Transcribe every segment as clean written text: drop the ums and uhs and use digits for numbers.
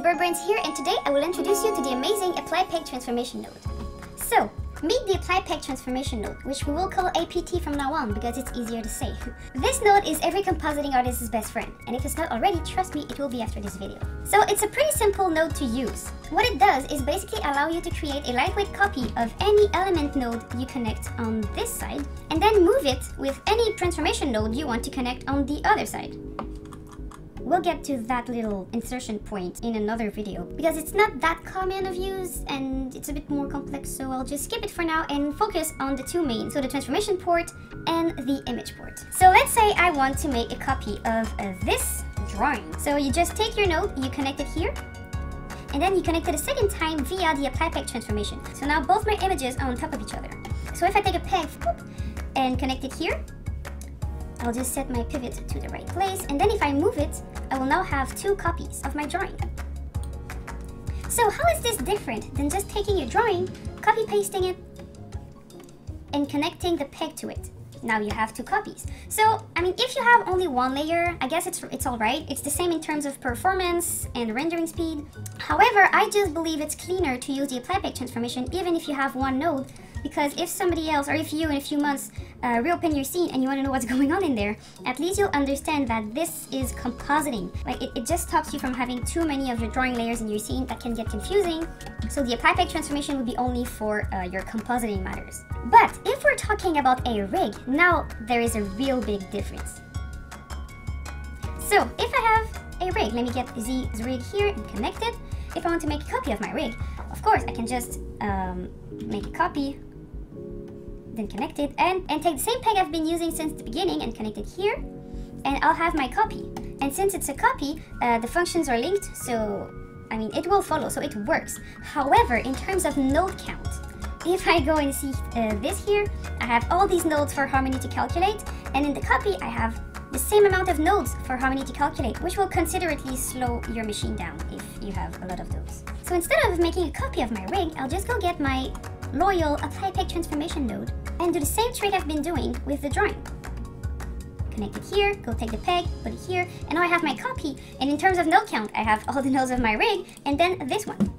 ZeBirdBrain's here, and today I will introduce you to the amazing Apply Peg Transformation node. So, meet the Apply Peg Transformation node, which we will call APT from now on because it's easier to say. This node is every compositing artist's best friend, and if it's not already, trust me, it will be after this video. So it's a pretty simple node to use. What it does is basically allow you to create a lightweight copy of any element node you connect on this side, and then move it with any transformation node you want to connect on the other side. We'll get to that little insertion point in another video because it's not that common of use and it's a bit more complex, so I'll just skip it for now and focus on the two main, so the transformation port and the image port. So let's say I want to make a copy of this drawing. So you just take your node, you connect it here, and then you connect it a second time via the Apply Peg Transformation. So now both my images are on top of each other. So if I take a peg and connect it here, I'll just set my pivot to the right place, and then if I move it, I will now have two copies of my drawing. So how is this different than just taking your drawing, copy-pasting it, and connecting the peg to it? Now you have two copies. So, I mean, if you have only one layer, I guess it's all right. It's the same in terms of performance and rendering speed. However, I just believe it's cleaner to use the Apply Peg Transformation even if you have one node, because if somebody else, or if you in a few months reopen your scene and you want to know what's going on in there, at least you'll understand that this is compositing. Like, it just stops you from having too many of your drawing layers in your scene that can get confusing. So the Apply Peg Transformation would be only for your compositing matters. But if we're talking about a rig, now there is a real big difference. So if I have a rig, let me get Z's rig here and connect it. If I want to make a copy of my rig, of course I can just make a copy, then connect it, and take the same peg I've been using since the beginning and connect it here, and I'll have my copy. And since it's a copy, the functions are linked, so I mean it will follow, so it works. However, in terms of node count, if I go and see this here, I have all these nodes for Harmony to calculate, and in the copy I have the same amount of nodes for Harmony to calculate, which will considerably slow your machine down if you have a lot of those. So instead of making a copy of my rig, I'll just go get my loyal Apply Peg Transformation node and do the same trick I've been doing with the drawing. Connect it here, go take the peg, put it here, and now I have my copy, and in terms of node count, I have all the nodes of my rig, and then this one.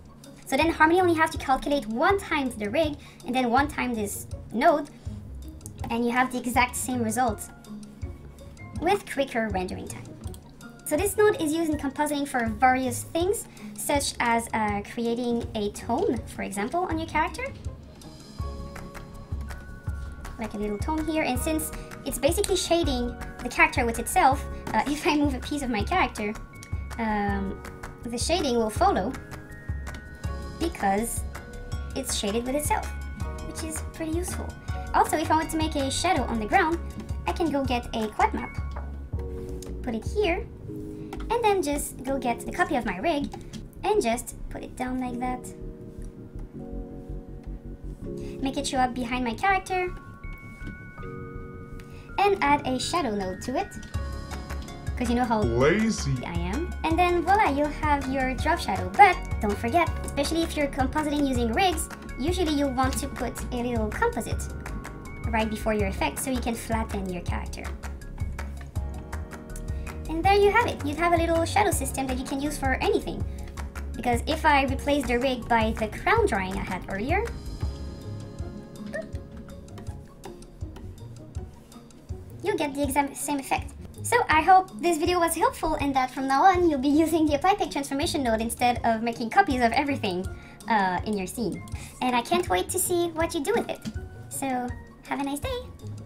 So then Harmony only has to calculate one times the rig, and then one time this node, and you have the exact same results with quicker rendering time. So this node is used in compositing for various things, such as creating a tone, for example, on your character. Like a little tone here, and since it's basically shading the character with itself, if I move a piece of my character, the shading will follow because it's shaded with itself, which is pretty useful. Also, if I want to make a shadow on the ground, I can go get a quad map, put it here, and then just go get the copy of my rig and just put it down like that. Make it show up behind my character and add a shadow node to it, because you know how lazy I am. And then voila, you'll have your drop shadow. But don't forget, especially if you're compositing using rigs, usually you'll want to put a little composite right before your effect so you can flatten your character. And there you have it. You'd have a little shadow system that you can use for anything. Because if I replace the rig by the crown drawing I had earlier, you'll get the exact same effect. So I hope this video was helpful and that from now on you'll be using the Apply Peg Transformation node instead of making copies of everything in your scene. And I can't wait to see what you do with it. So have a nice day!